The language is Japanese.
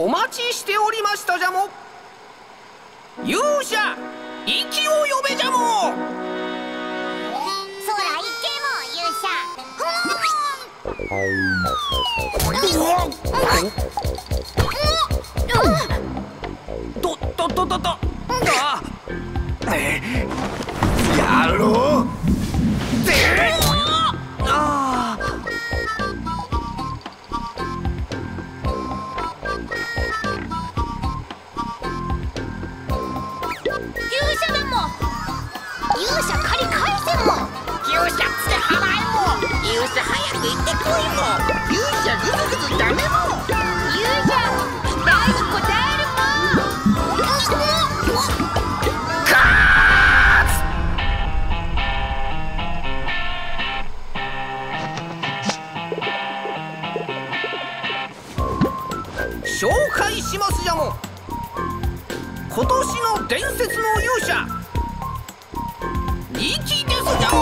お待ちしておりましたじゃも。勇者息を呼べじゃも。空行けも勇者。とあやろうぜ。あ勇者借り返せも。勇者つて払えも。勇者早く行ってこいも。勇者ぐずぐずダメも。勇者期待に応えるも。カーツ紹介しますじゃも。今年の伝説の勇者力ですじゃも。